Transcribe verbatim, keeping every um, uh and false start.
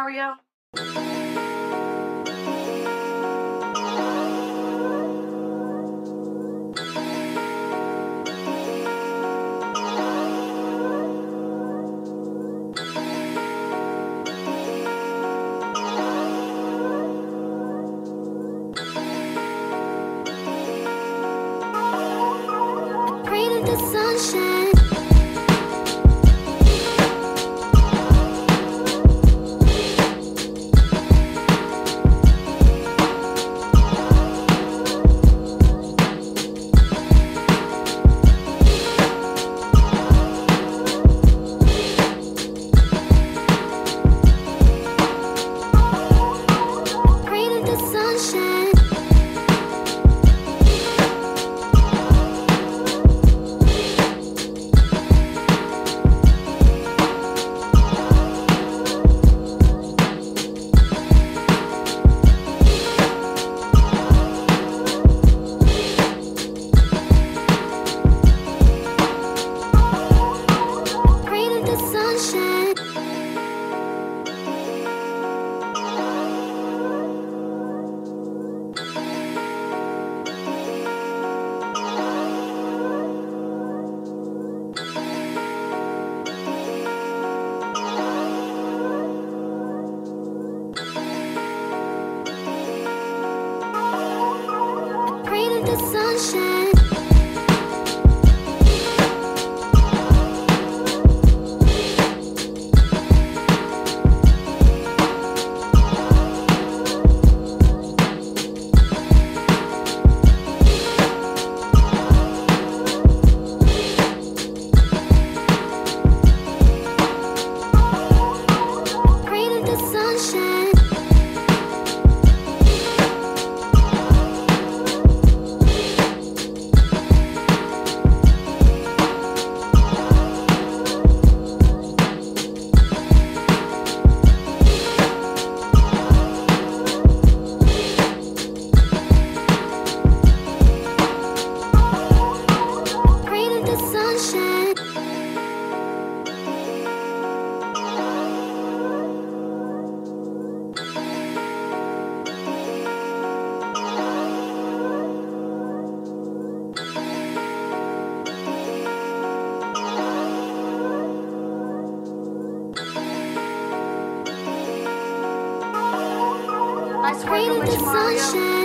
Mario? The sunshine. The sunshine. Created the sunshine. Created the sunshine.